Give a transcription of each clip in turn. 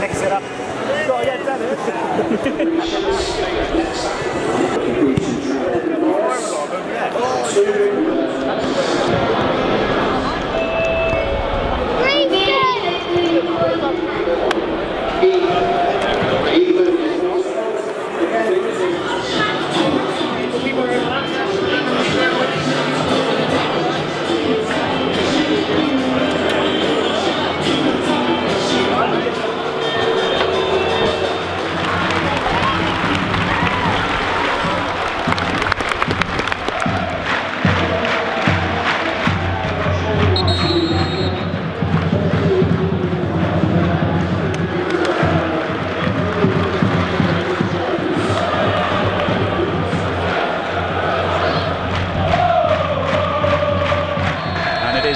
mix it up. Gotta get done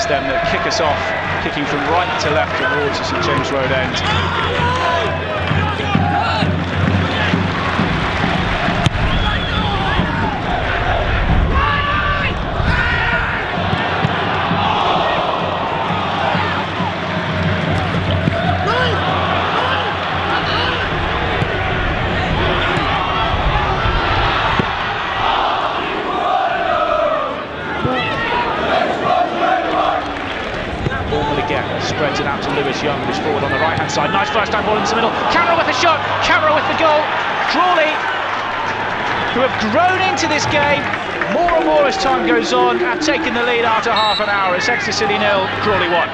them that kick us off, kicking from right to left towards the St James Road end. Spreads it out to Lewis Young, who's forward on the right-hand side. Nice first-time ball into the middle. Camera with the shot. Camera with the goal. Crawley, who have grown into this game more and more as time goes on, have taken the lead after half an hour. It's Exeter City 0, Crawley 1.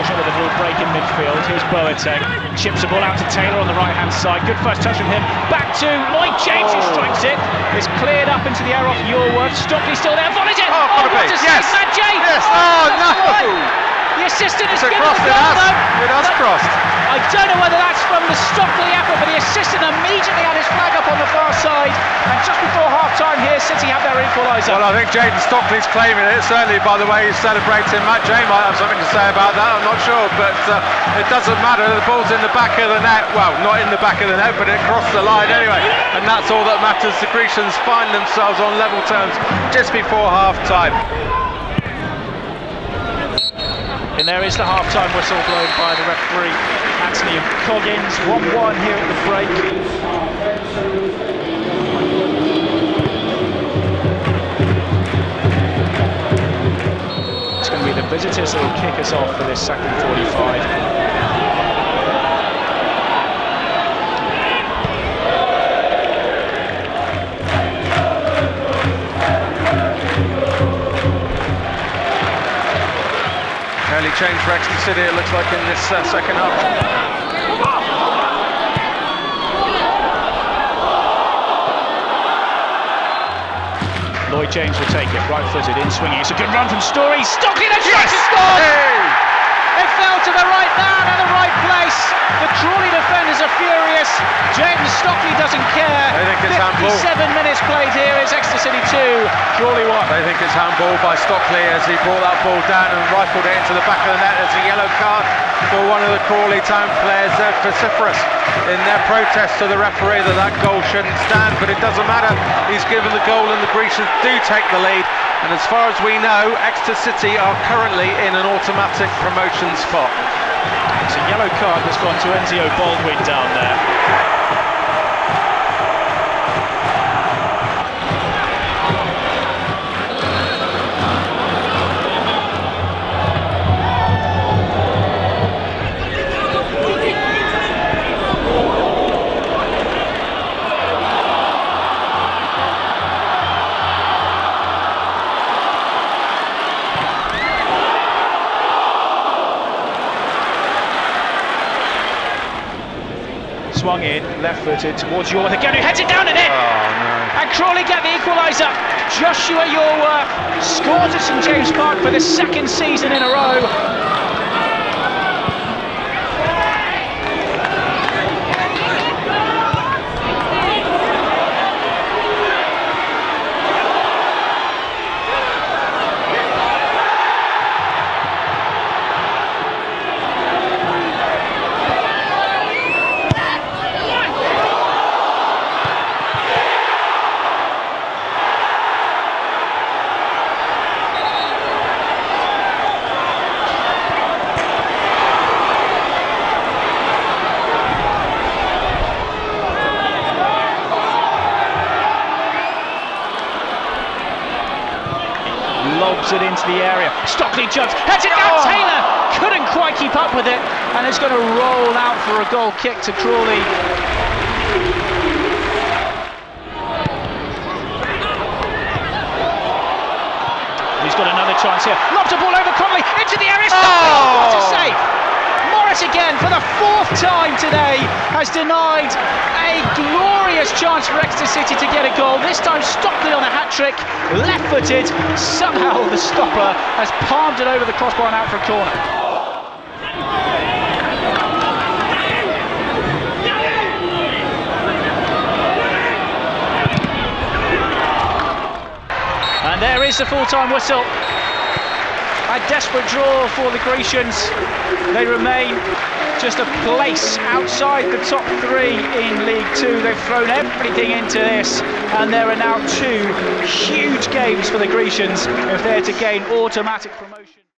With a little break in midfield. Here's Boateng, chips the ball out to Taylor on the right-hand side. Good first touch from him. Back to Lloyd James, who strikes it. It's cleared up into the air off Yorwerth. Stockley still there. Volleys it. Oh, what a save, Matt Jay! Yes. Oh no! The assistant has given the goal, though. That's crossed. I don't know whether that's from the Stockley effort, but the assistant immediately had his flag up on the far side. And just before half-time here, City have their equaliser. Well, I think Jayden Stockley's claiming it, certainly by the way he's celebrating. Matt Jay might have something to say about that, I'm not sure, but it doesn't matter. The ball's in the back of the net. Well, not in the back of the net, but it crossed the line anyway. And that's all that matters. The Grecians find themselves on level terms just before half-time. And there is the half-time whistle blown by the referee, Anthony Coggins. 1-1 here at the break. It's going to be the visitors who will kick us off for this second 45. Early change for Exeter City, it looks like, in this second half. Lloyd James will take it, right-footed, in swinging. It's a good run from Story. Stockley, the shot is scored! Hey! It fell to the right man and the right place. The Crawley defenders are furious. Jayden Stockley doesn't care. They think it's handball. 57 minutes played here. It's Exeter City 2, Crawley 1. They think it's handball by Stockley as he brought that ball down and rifled it into the back of the net. There's a yellow card for one of the Crawley Town players. They're vociferous in their protest to the referee that that goal shouldn't stand, but it doesn't matter. He's given the goal and the Grecians do take the lead. And as far as we know, Exeter City are currently in an automatic promotion spot. It's a yellow card that's gone to Enzo Baldwin down there. Swung in, left-footed towards Yorwerth again, who heads it down and in! Oh, no. And Crawley get the equaliser. Joshua Yorwerth scores at St James Park for the second season in a row. lobs it into the area. Stockley jumps, heads it down. Taylor couldn't quite keep up with it, and it's going to roll out for a goal kick to Crawley. He's got another chance here. Lobbed a ball over Connolly into the area. What a save! Morris again for the fourth time today has denied a glorious chance for Exeter City to get a goal. This time Stockley on a hat-trick, left-footed. Somehow the stopper has palmed it over the crossbar and out for a corner. And there is the full-time whistle. A desperate draw for the Grecians. They remain just a place outside the top three in League Two. They've thrown everything into this, and there are now two huge games for the Grecians if they're to gain automatic promotion.